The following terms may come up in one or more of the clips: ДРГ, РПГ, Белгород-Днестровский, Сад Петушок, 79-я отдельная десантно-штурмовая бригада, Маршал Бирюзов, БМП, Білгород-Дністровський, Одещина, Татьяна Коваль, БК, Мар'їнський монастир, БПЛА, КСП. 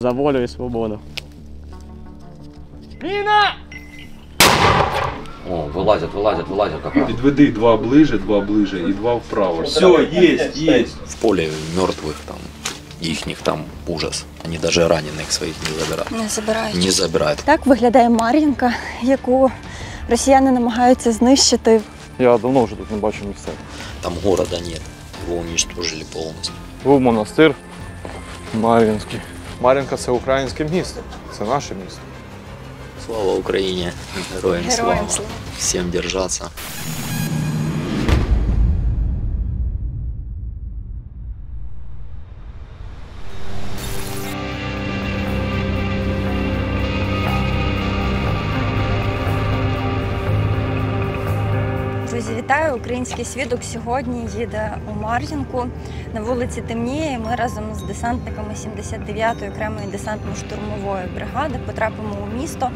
За волю и свободу. Мина! О, вылазят как раз. Підведи два ближе и два вправо. Все, есть. В поле мертвых там, їхніх там ужас. Они даже раненых своих не забирають. Не забирають. Так виглядає Мар'їнка, яку росіяни намагаються знищити. Я давно вже тут не бачу місця. Там города нет, его уничтожили полностью. Був монастир Мар'їнський. Мар'їнка – це українське місто, це наше місто. Слава Україні! Героям слава! Всім держатися! Друзі, вітаю! Український свідок сьогодні їде у Мар'їнку. На вулиці темніє, і ми разом з десантниками 79-ї окремої десантно-штурмової бригади потрапимо у місто,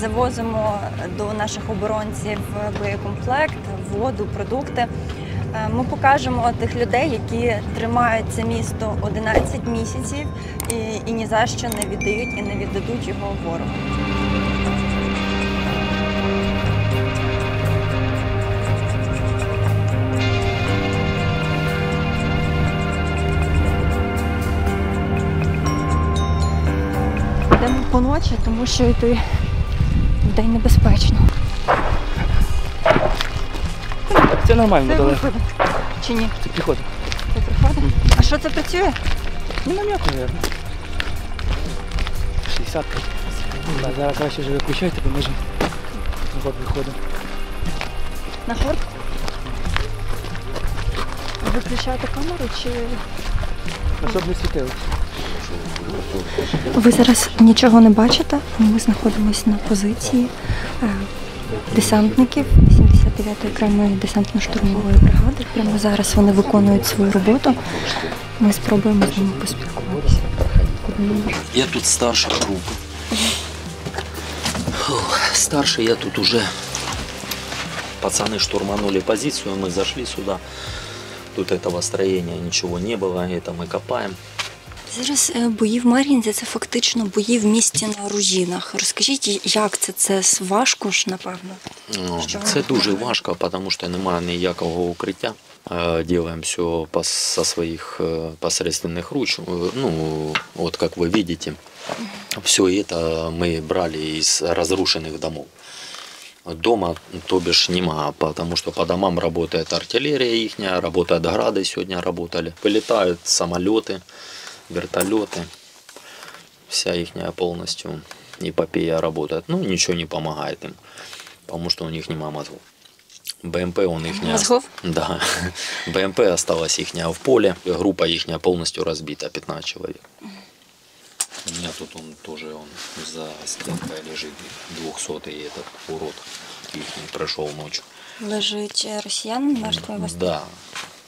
завозимо до наших оборонців боєкомплект, воду, продукти. Ми покажемо тих людей, які тримають це місто 11 місяців і ні за що не віддають і не віддадуть його ворогу. Поночі, тому що йти вдень небезпечно. Це нормально, далеко. Чи ні? Це приходить. Це приходить? А що це працює? Ну, нам'яку, мабуть. 60. Зараз краще вже виключайте, бо ми вже на хорт виходимо. На хорт? Виключати камеру чи... Щоб не світилося. Ви зараз нічого не бачите, ми знаходимося на позиції десантників 79-ї окремої десантно-штурмової бригади. Прямо зараз вони виконують свою роботу, ми спробуємо з ними поспілкуватися. Я тут старша група. Старший я тут уже. Пацаны штурманули позицию, мы зашли сюда. Тут этого строения ничего не было, это мы копаем. Зараз бої в Мар'їнці – це фактично бої в місті на руїнах. Розкажіть, як це? Це важко ж, напевно? Це дуже важко, тому що немає ніякого укриття. Делаем все со своих посредственных руч. Ну, вот как вы видите, все это мы брали из разрушенных домов. Дома, то бишь, нема, потому что по домам работает артиллерия их, работают грады, сегодня работали. Вылетают самолеты. Вертолеты, вся их полностью эпопея работает. Ну, ничего не помогает им, потому что у них нема мозгов. БМП он их не... Мозгов? Да. БМП осталась их в поле. Группа их полностью разбита, 15 человек. У меня тут он тоже, он за стенкой лежит, 200-й этот урод их прошел ночью. Лежит россиянин мертвый? Да.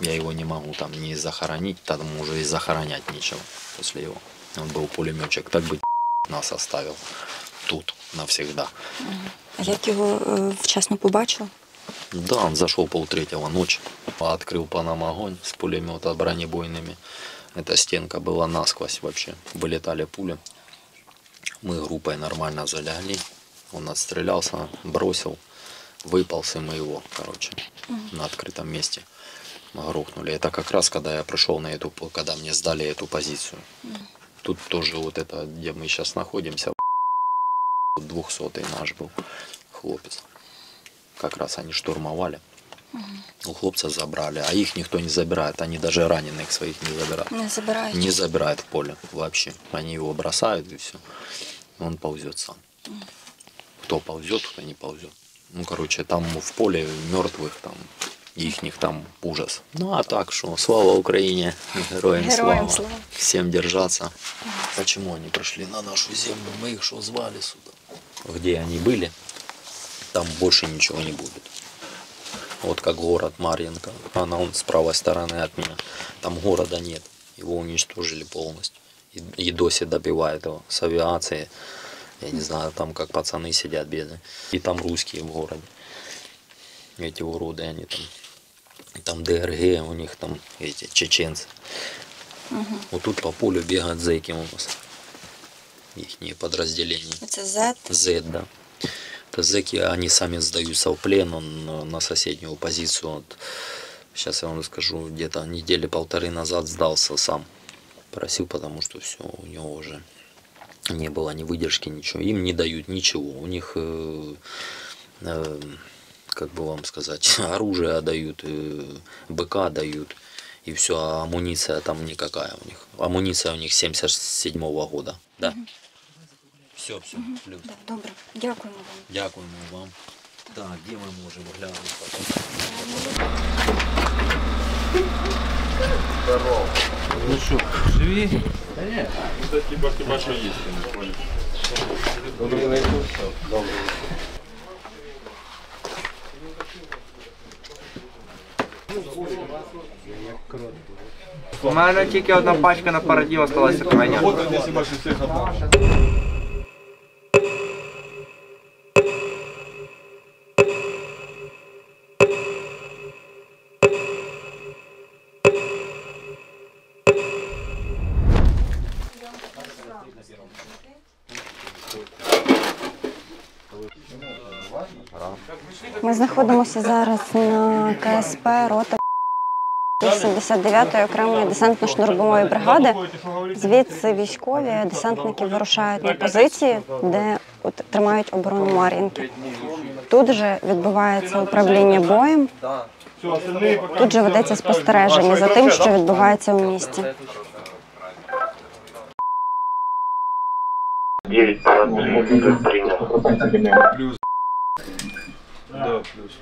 Я его не могу там ни захоронить, там уже и захоронять нечего после его. Он был пулеметчик, так бы нас оставил тут навсегда. А я его вчасно побачил? Да, он зашел 2:30 ночи, открыл по нам огонь с пулемета бронебойными. Эта стенка была насквозь вообще, вылетали пули. Мы группой нормально залегли, он отстрелялся, бросил, выполз, и мы его, короче, на открытом месте. Грохнули. Это как раз, когда я пришел на эту, когда мне сдали эту позицию. Тут тоже вот это, где мы сейчас находимся, 200-й наш был хлопец. Как раз они штурмовали. У хлопца забрали, а их никто не забирает. Они даже раненых своих не забирают. Не забирают в поле вообще. Они его бросают и все. Он ползет сам. Кто ползет, кто не ползет. Ну, короче, там в поле мертвых там... Їхніх там ужас. Ну а так, що слава Україні, героям слава, всім держатися. Чому вони прийшли на нашу землю, ми їх що звали сюди? Де вони були, там більше нічого не буде. От як город Мар'їнка, вона з правої сторони від мене, там города нет, його уничтожили повністю. І досі добивають його з авіації, я не знаю, там як пацани сидять бідні. І там русські в городі. Эти уроды, они там ДРГ, у них там эти чеченцы. Вот тут по полю бегают зэки у нас. их подразделения. Это Z? Z, да. Это зэки, они сами сдаются в плен, он на соседнюю позицию. Вот, сейчас я вам расскажу, где-то недели полторы назад сдался сам. Просил, потому что все, у него уже не было ни выдержки, ничего. Им не дают ничего. У них, как бы вам сказать, оружие дают, БК дают. И все, а амуниция там никакая у них. Амуниция у них 77-го года. Да. Все, все. Плюс. Так, добре. Дякуємо вам. Дякуємо вам. Так, де ми можемо глянути? Здорово. Ну що, живі? Та ні. Це хіба що їсти, не ходить. Добре, найду. Добре. У мене тільки одна пачка на параді осталася від мене. Ми знаходимося зараз на КСП рота 79-ї окремої десантно-штурмової бригади. Звідси військові десантники вирушають на позиції, де тримають оборону Мар'їнки. Тут же відбувається управління боєм, тут же ведеться спостереження за тим, що відбувається у місті. 9 парадных принял. Плюс. Да, плюс.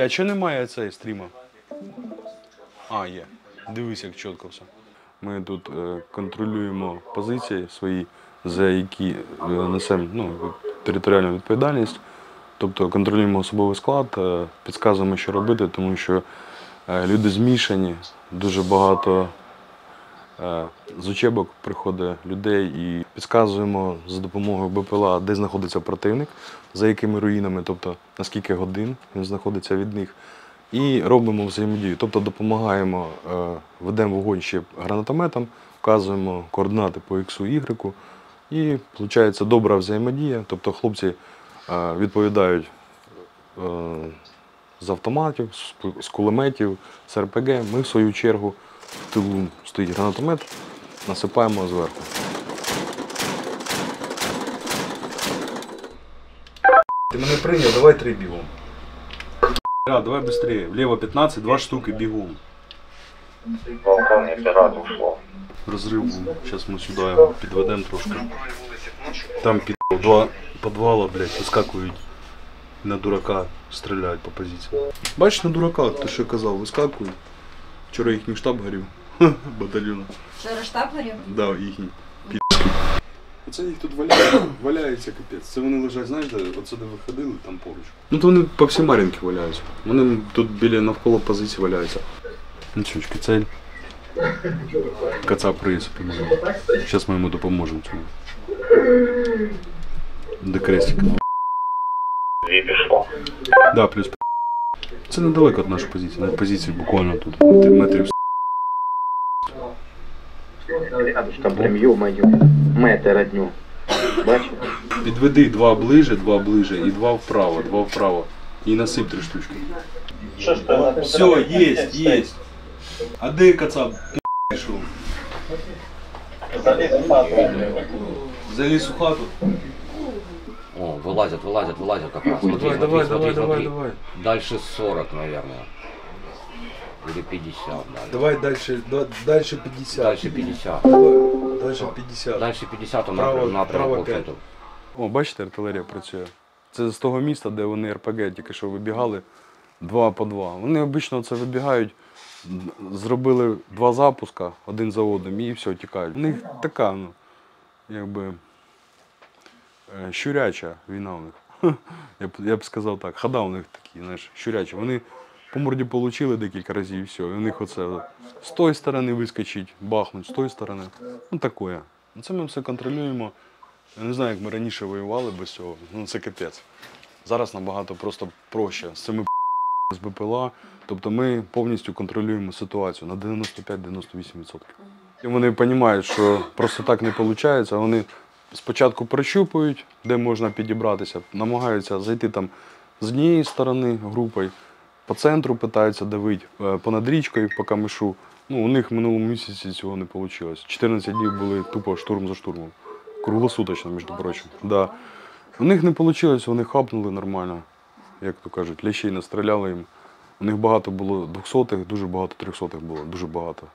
А чого немає цей стріма? А, є. Дивись, як чітко все. Ми тут контролюємо позиції свої, за які несемо територіальну відповідальність. Тобто контролюємо особовий склад, підказуємо, що робити, тому що люди змішані, дуже багато з учебок приходить людей і підказуємо за допомогою БПЛА, де знаходиться противник, за якими руїнами, тобто на скільки годин він знаходиться від них. І робимо взаємодію, тобто допомагаємо, ведемо вогонь ще гранатометом, вказуємо координати по Х, Y, і виходить добра взаємодія, тобто хлопці відповідають з автоматів, з кулеметів, з РПГ, ми в свою чергу. В тилу стоїть гранатомет, насипаємо зверху. Ти мене прийняв, давай 3 бігом. Давай швидше, вліво 15, 2 штуки бігом. Розрив був, зараз ми сюди його підведемо трошки. Там під два підвала, блядь, вискакують на дурака, стріляють по позиції. Бачиш, на дурака, ти що казав, вискакують. Вчора їхній штаб горів, батальйону. Вчора штаб горів? Так, їхній. Оце їх тут валяється, капець. Це вони лежать, знаєте, оце де виходили, там поруч. Ну то вони по всій Мар'їнці валяються. Вони тут біля навколо позиції валяються. Ну чучки, цей кацап приїзд допомагає. Зараз ми йому допоможемо цьому. До крестика. Дві пішло. Так, плюс. Це недалеко від нашої позиції, на позиції буквально тут, метрів 100. Підведи два ближе і два вправо, і насип 3 штучки. Все, є, є. А де кацап пішов? Заліз у хату. О, вылазят, вылазят, вылазят как раз. Смотри, давай, смотри, давай, смотри, давай, смотри. Давай. Дальше 40, наверное. Или 50. Наверное. Давай дальше, дальше 50. Дальше 50. Давай. Дальше 50. Дальше 50 направо п'яту. О, бачите, артилерія працює. Це з того міста, де вони РПГ тільки що вибігали 2 по 2. Вони обично це вибігають, зробили 2 запуска, один за одним, і все, тікають. У них така, ну, якби. Щуряча війна у них, я б сказав так, хода у них такі, знаєш, щурячі. Вони по морді отримали декілька разів і все. І у них оце з тої сторони вискочить, бахнуть, з тої сторони. Ну таке. Це ми все контролюємо. Я не знаю, як ми раніше воювали без цього, ну це капець. Зараз набагато просто проще з цими з БПЛА. Тобто ми повністю контролюємо ситуацію на 95-98%. Вони розуміють, що просто так не виходить. Вони спочатку прощупують, де можна підібратися, намагаються зайти там з однієї сторони групою, по центру намагаються давити, понад річкою, по камишу. Ну, у них в минулому місяці цього не вийшло. 14 днів були тупо штурм за штурмом. Круглосуточно, між прочим. Да. У них не вийшло, вони хапнули нормально, як то кажуть, лящей настріляли їм. У них багато було 200-х, дуже багато 300-х було, дуже багато.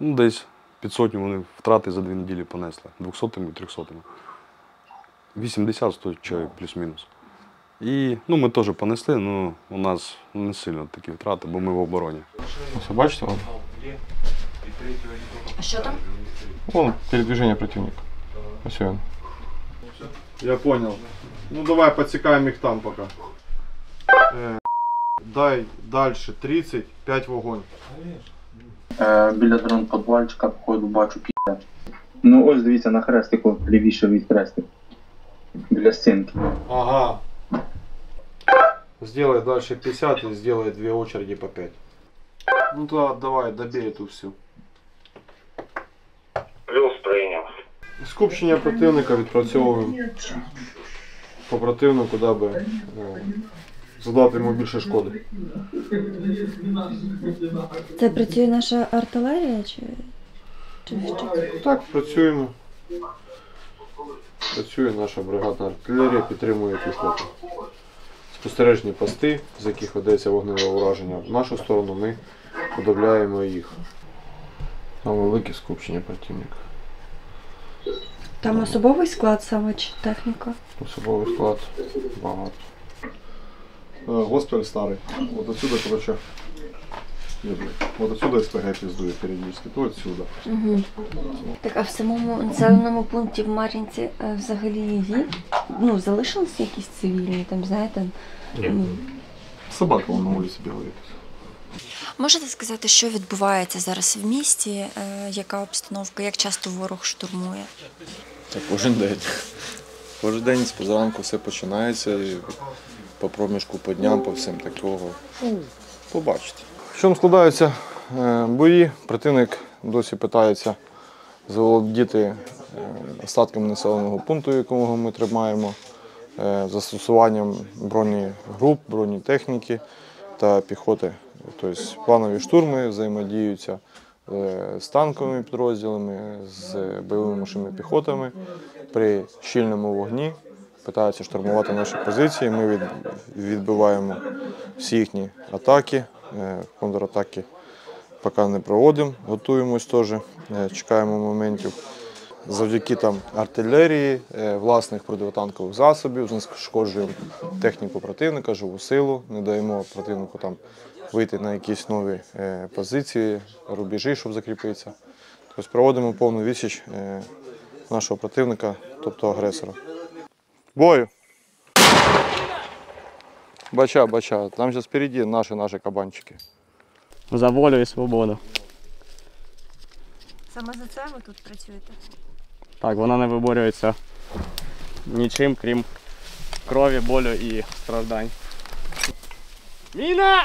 Ну, десь під сотню вони втрати за 2 неділі понесли, 200-ми і 300-ми. 80-100 чоловік плюс-мінус. І ну, ми теж понесли, але у нас не сильно такі втрати, бо ми в обороні. Все, бачите? Вон? А що там? Вон передвиження противника. Ось він. Я понял. Ну давай подсекаем их там пока. Дай дальше 30, 5 в огонь. Біля дрон-подвальчика, походу, бачу п'є. Ну ось дивіться на хрестику, лівіше від хрестика. Біля стінки. Ага. Сделай дальше 50 и сделай 2 очереди по 5. Ну да, давай, добей эту всю. Плюс прийняв. Скупчення противника відпрацьовуємо. По противнику, даби задати йому більше шкоди. Це працює наша артилерія? Чи так, працюємо. Працює наша бригадна артилерія, підтримує піхоту. Спостережні пости, з яких ведеться вогневе ураження, в нашу сторону ми подавляємо їх. Там велике скупчення противника. Там особовий склад саме чи техніка? Особовий склад багато. Госпіталь старий. Вот отсюда, короче, вот отсюда СПГ пиздує періодично, то отсюда. Угу. Так, а в самому населеному пункті в Мар'їнці взагалі є? Ну, залишилися якісь цивільні, там, знаєте? Ні. Собака вон на вулиці бігається. Можете сказати, що відбувається зараз в місті, яка обстановка, як часто ворог штурмує? Та кожен день. Кожен день зранку все починається, і по проміжку, по дням, по всім такого. Побачите. В чому складаються бої? Противник досі питається заволодіти остатками населеного пункту, якого ми тримаємо, застосуванням бронегруп, бронетехніки та піхоти. Тобто планові штурми взаємодіються з танковими підрозділами, з бойовими машинними піхотами. При щільному вогні намагаються штурмувати наші позиції. Ми відбиваємо всі їхні атаки, контратаки поки не проводимо, готуємось теж, чекаємо моментів. Завдяки там артилерії, власних противотанкових засобів, знешкоджуємо техніку противника, живу силу, не даємо противнику там вийти на якісь нові позиції, рубежі, щоб закріпитися. Тобто проводимо повну відсіч нашого противника, тобто агресора. Бою! Бача, бача, там зараз спереді наші кабанчики. За волю і свободу. Саме за це ви тут працюєте? Так, вона не виборюється нічим, крім крові, болю і страждань. Міна!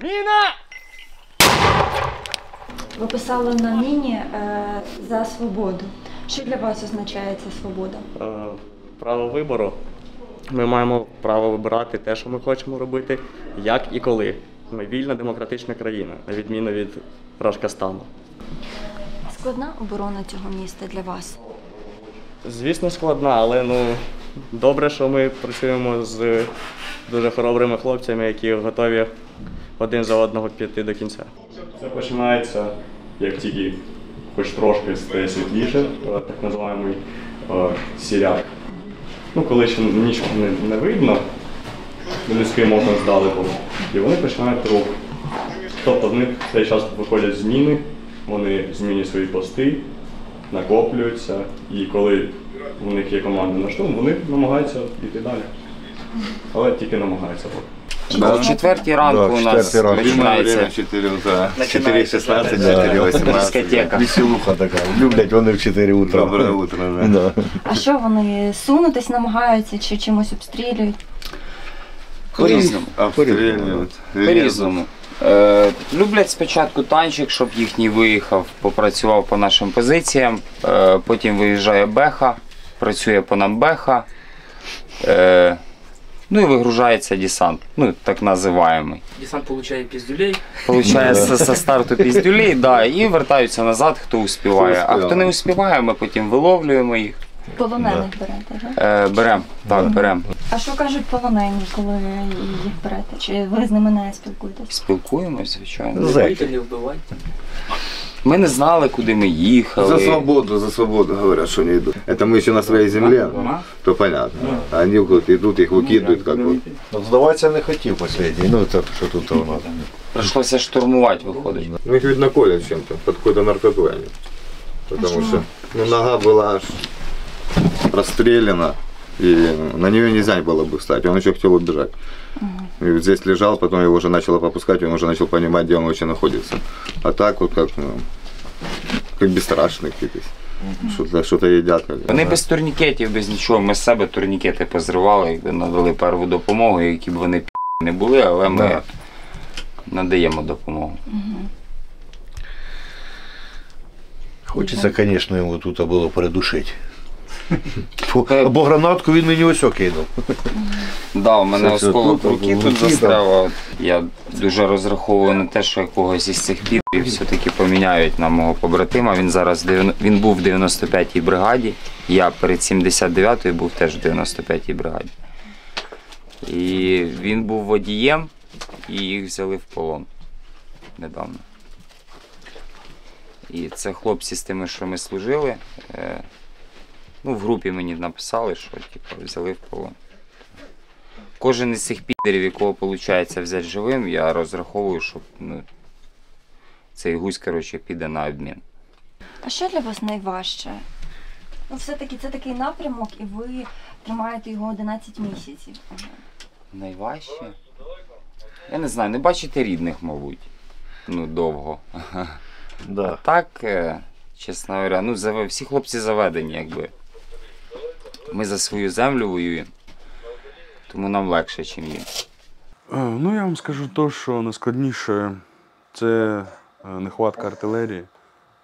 Міна! Ви писали на міні за свободу. Що для вас означає ця свобода? Право вибору. Ми маємо право вибирати те, що ми хочемо робити, як і коли. Ми вільна демократична країна, на відміну від Рашкастану. Складна оборона цього міста для вас? Звісно, складна, але ну, добре, що ми працюємо з дуже хоробрими хлопцями, які готові один за одного піти до кінця. Це починається, як тільки хоч трошки стає світліше, так називаємо сіряк. Ну, коли ще нічого не видно, людським оком здалеку, і вони починають рух. Тобто в них в цей час виходять зміни, вони змінюють свої пости, накоплюються, і коли у них є команда на штурм, вони намагаються йти далі. Але тільки намагаються. В 4-й ранку у нас починається 4:16, 4:18. Дискотека. Веселуха така. Люблять вони в 4 утра. Добре утро. Да. А що вони сунутись намагаються чи чимось обстрілюють? По-різному. По-різному. Люблять спочатку танчик, щоб їхній виїхав, попрацював по нашим позиціям, потім виїжджає беха, працює по нам беха, ну і вигружається десант, ну так називаємий. Десант получає піздюлей. Получає со старту піздюлей, да, і вертаються назад, хто успіває. А хто не успіває, ми потім виловлюємо їх. Полонених берете, так? Беремо, так, беремо. А що кажуть полонені, коли їх берете? Чи ви з ними не спілкуєтесь? Спілкуємося, звичайно. Не бийте, не вбивайте. Ми не знали, куди ми їхали. За свободу говорять, що не йдуть. Це ми ще на своїй землі, то понятно. А вони йдуть, їх викидають, як от. Здаватися не хотів останній, ну так, що тут у нас. Прийшлося штурмувати, виходить. Ну їх, видно, колять чим-то, під якою-то наркотою. Тому що нога була аж расстреляна, и на нее нельзя было бы встать, он еще хотел убежать. И вот здесь лежал, потом его уже начало попускать, он уже начал понимать, где он вообще находится. А так вот как, ну, как бесстрашный какие-то. Що-то їдять. Вони без турнікетів, без нічого, ми з себе турнікети позривали, надали перву допомогу, які б вони не були, але ми надаємо допомогу. Хочеться, звісно, його тут було придушити. Або гранатку він мені ось кинув. Так, у мене осколок руки тут застряв. Я дуже розраховую на те, що якогось із цих підлів все-таки поміняють на мого побратима. Він був в 95-й бригаді, я перед 79-ю був теж в 95-й бригаді. І він був водієм, і їх взяли в полон недавно. І це хлопці з тими, що ми служили. Ну, в групі мені написали, що типу, взяли в полон. Кожен із цих підерів, якого виходить взяти живим, я розраховую, що ну, цей гусь, коротше, піде на обмін. А що для вас найважче? Ну, все-таки це такий напрямок, і ви тримаєте його 11 місяців. Найважче? Я не знаю, не бачите рідних, мабуть. Ну, довго. Да. А так, чесно говоря, ну, всі хлопці заведені, якби. Ми за свою землю воюємо, тому нам легше, ніж їм. Ну, я вам скажу те, що найскладніше – це нехватка артилерії,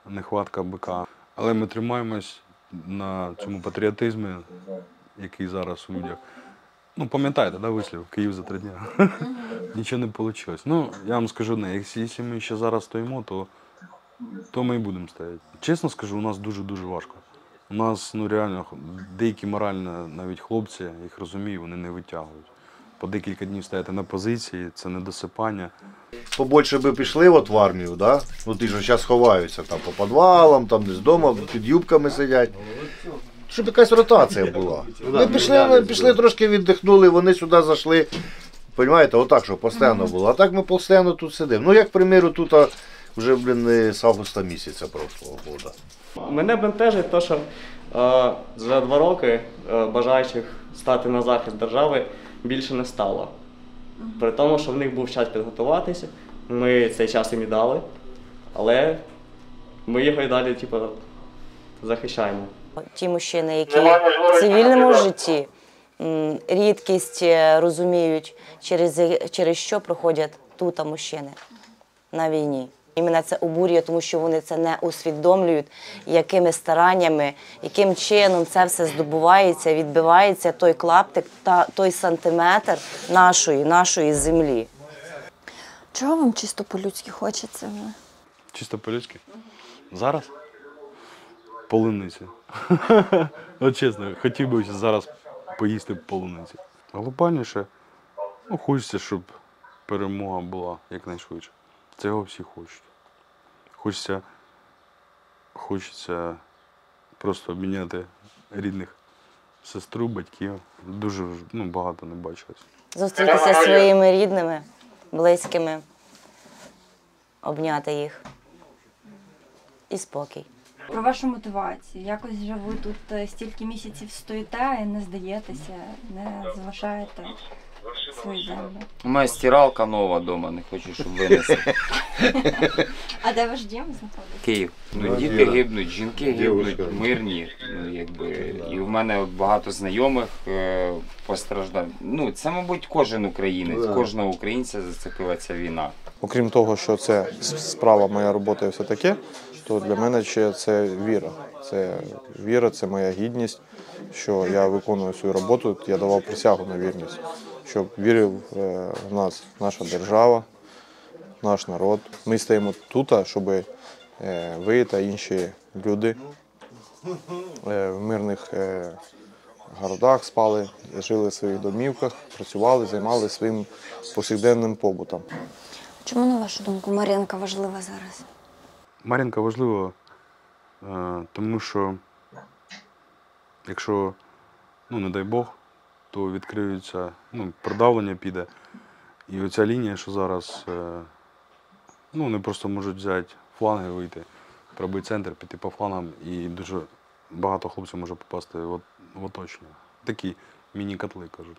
нехватка БК. Але ми тримаємось на цьому патріотизмі, який зараз у людях. Ну, пам'ятаєте, да, вислів? Київ за 3 дні. Нічого не вийшло. Ну, я вам скажу, не, якщо ми ще зараз стоїмо, то ми і будемо стояти. Чесно скажу, у нас дуже-дуже важко. У нас, ну реально, деякі морально навіть хлопці, їх розумію, вони не витягують. По декілька днів стояти на позиції, це недосипання. Побольше би пішли от в армію, да? Ну ти ж зараз ховаються там по підвалам, там десь вдома, під юбками сидять. Щоб якась ротація була. Ми пішли трошки віддихнули, вони сюди зайшли. Понимаєте, отак, що постійно було. А так ми постійно тут сидимо. Ну як, приміру, тут вже, блін, з августа місяця прошлого року. Мене бентежить те, що за 2 роки бажаючих стати на захист держави більше не стало. При тому, що в них був час підготуватися, ми цей час їм і дали, але ми його і далі типу, захищаємо. Ті мужчини, які в цивільному житті рідкість розуміють, через що проходять тут мужчини на війні. І мене це обурює, тому що вони це не усвідомлюють, якими стараннями, яким чином це все здобувається, відбивається той клаптик, той сантиметр нашої землі. Чого вам чисто по-людськи хочеться? Чисто по-людськи? Зараз? Полуниці. От чесно, хотів би зараз поїсти полуниці. Глобальніше, ну, хочеться, щоб перемога була якнайшвидше. Цього всі хочуть. Хочеться просто обміняти рідних сестру, батьків. Дуже багато не бачилось. Зустрітися зі своїми рідними, близькими, обняти їх і спокій. Про вашу мотивацію. Якось вже ви тут стільки місяців стоїте і не здаєтеся, не зважаєте. У меня стиралка новая дома, не хочу, чтобы вынесли. А де ваш дім знаходиться? Київ. Ну, діти гибнуть, жінки гибнуть, мирні. І в мене багато знайомих постраждали. Ну, це, мабуть, кожен українець, кожного українця зацепила ця війна. Окрім того, що це справа, моя робота і все таке, то для мене ще це віра. Це віра, це моя гідність, що я виконую свою роботу, я давав присягу на вірність, щоб вірив в нас наша держава, наш народ. Ми стоїмо тут, щоб ви та інші люди в мирних городах спали, жили в своїх домівках, працювали, займалися своїм повсякденним побутом. Чому, на вашу думку, Мар'їнка важлива зараз? Мар'їнка важлива, тому що, якщо, не дай Бог, то відкриються, продавлення піде. І оця лінія, що зараз, вони просто можуть взяти фланги, вийти, пробити центр, піти по флангам, і дуже багато хлопців може попасти в оточення. Такі міні-котли, кажуть.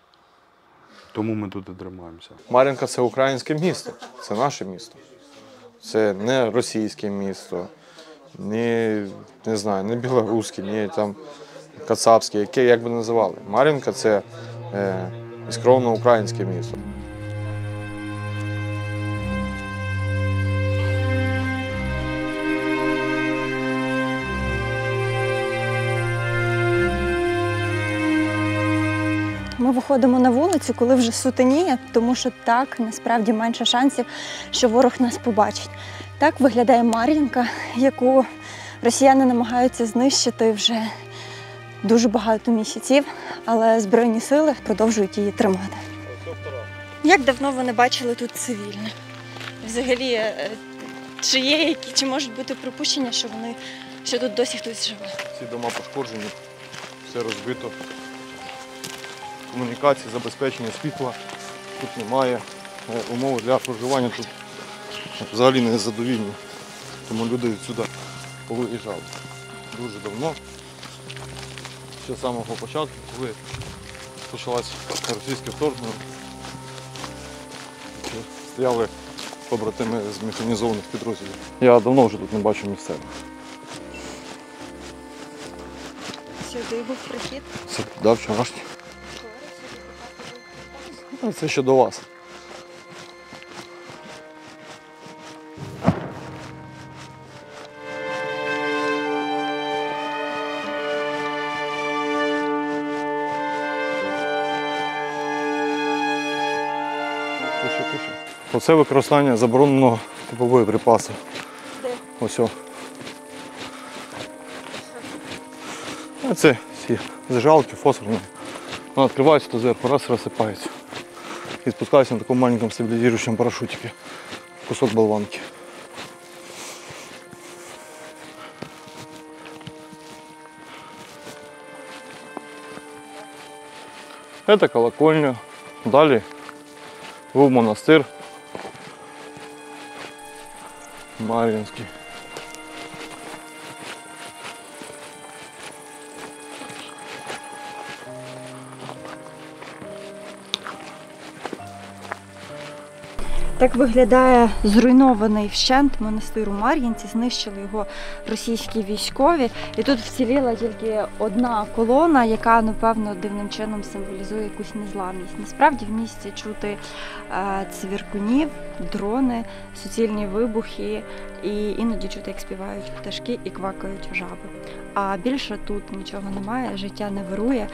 Тому ми тут і тримаємося. Мар'їнка – це українське місто, це наше місто. Це не російське місто, не білоруське, не там кацапське, яке, як би називали. Мар'їнка – це іскровно українське місто. Ми виходимо на вулицю, коли вже сутеніє, тому що так, насправді, менше шансів, що ворог нас побачить. Так виглядає Мар'їнка, яку росіяни намагаються знищити вже дуже багато місяців, але Збройні сили продовжують її тримати. Як давно ви не бачили тут цивільних? Взагалі, чи можуть бути припущення, що тут досі хтось живе? Всі дома пошкоджені, все розбито. Комунікації, забезпечення світла тут немає, умови для проживання тут взагалі не задовільні, тому люди сюди повиїжджали дуже давно, ще з самого початку, коли почалось російське вторгнення, стояли побратими з механізованих підрозділів. Я давно вже тут не бачу місцевих. Сюди був прихід? Да, вчорашній. Це ще до вас. Оце використання забороненого типу боєприпасу. Ось о. Це всі зажигалки фосфорні. Вона відкривається то зверху, раз розсипається. И спускаюсь на таком маленьком стабилизирующем парашютике. Кусок болванки. Это колокольня. Далее в монастырь. Мар'їнський. Так виглядає зруйнований вщент монастир у Мар'їнці, знищили його російські військові. І тут вціліла тільки одна колона, яка, напевно, дивним чином символізує якусь незламність. Насправді в місті чути цвіркунів, дрони, суцільні вибухи, і іноді чути, як співають пташки і квакають жаби. А більше тут нічого немає, життя не вирує.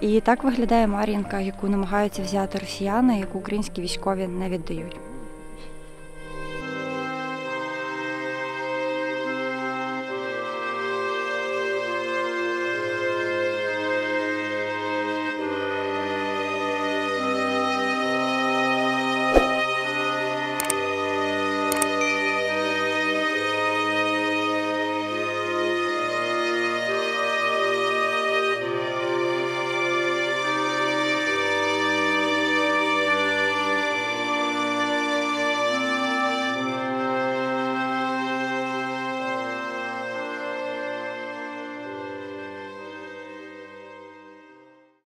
І так виглядає Мар'їнка, яку намагаються взяти росіяни, яку українські військові не віддають.